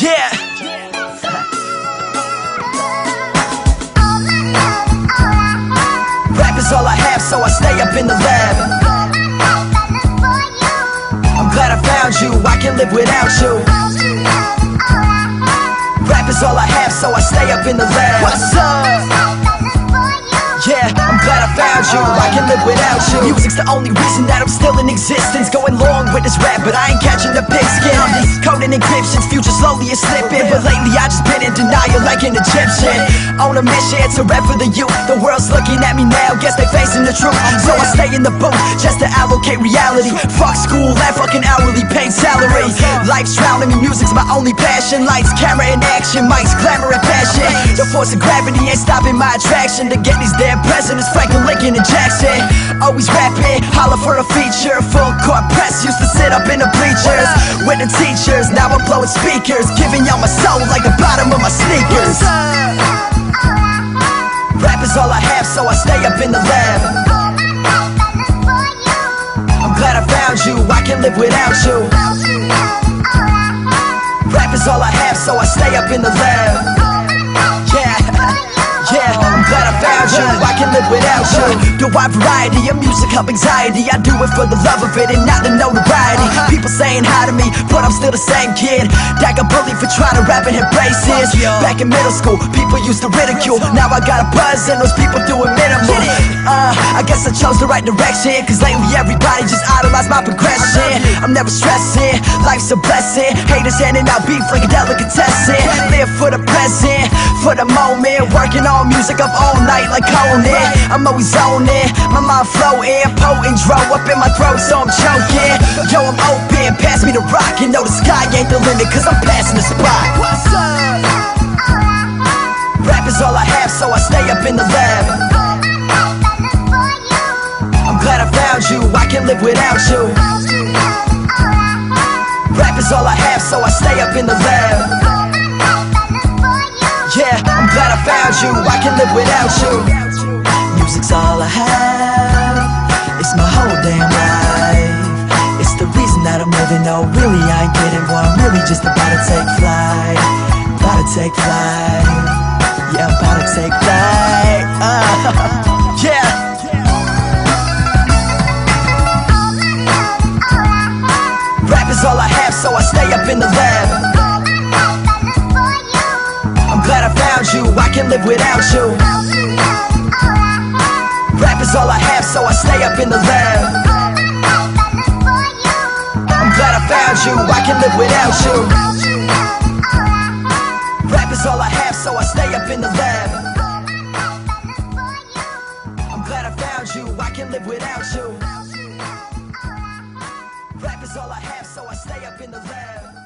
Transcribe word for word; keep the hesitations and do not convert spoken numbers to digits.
Yeah. Rap is all I have, so I stay up in the lab. I'm glad I found you, I can't live without you. Rap is all I have, so I stay up in the lab. What's up? Yeah, I'm glad I found you, I can't live without you. Music's the only reason that I'm still in existence. Going long with this rap, but I ain't catching the pigskin. I'm just coding encryptions, future slowly is slipping. But lately I just been in denial like an Egyptian. On a mission to rap for the youth. The world's looking at me now, guess they facing the truth. So I stay in the booth, just to allocate reality. Fuck school, that fucking hourly paid salary. Life's drowning me, music's my only passion. Lights, camera, and action, mics, glamour, and passion. The force of gravity ain't stopping my attraction to get these damn presidents, Franklin, Lincoln, and Jackson. Always rapping, holler for a feature. Full court press, used to sit up in the bleachers with the teachers, now I'm blowing speakers, giving y'all my soul like the bottom of my sneakers. Rap is all I have, so I stay up in the lab. I'm glad I found you, I can't live without you. Rap is all I have, so I stay up in the lab. Yeah, I'm glad I found you, I can't live without you. The wide variety of music help anxiety. I do it for the love of it and not the notoriety. People saying hi to me, but I'm still the same kid that got bullied for trying to rap and hit braces. Back in middle school, people used to ridicule. Now I got a buzz and those people doing minimal. Uh, I guess I chose the right direction, cause lately everybody just idolized my progression. I'm never stressing, life's a blessing. Haters handing out beef like a delicatessen. Live for the present, for the moment, working on music up all night like Conan. I'm always on it, my mind floating, potent draw up in my throat so I'm choking. Yo, I'm open, pass me the rock and know the sky ain't the limit cause I'm passing the spot. What's up? Rap is all I have, so I stay up in the lab. I'm glad I found you, I can't live without you. Rap is all I have, so I stay up in the lab. Yeah, I'm glad I found you, I can't live without you. Music's all I have, it's my whole damn life. It's the reason that I'm living, no, really I ain't getting what I'm really just about to take flight. About to take flight, yeah, I'm about to take flight, uh, yeah. Rap is all I have, so I stay up in the lab. Glad I found you, I can't live without you. Rap is all I have, so I stay up in the lab. I'm glad I found you, I can't live without you. Rap is all I have, so I stay up in the lab. I'm glad I found you, I can't live without you. Rap is all I have, so I stay up in the lab.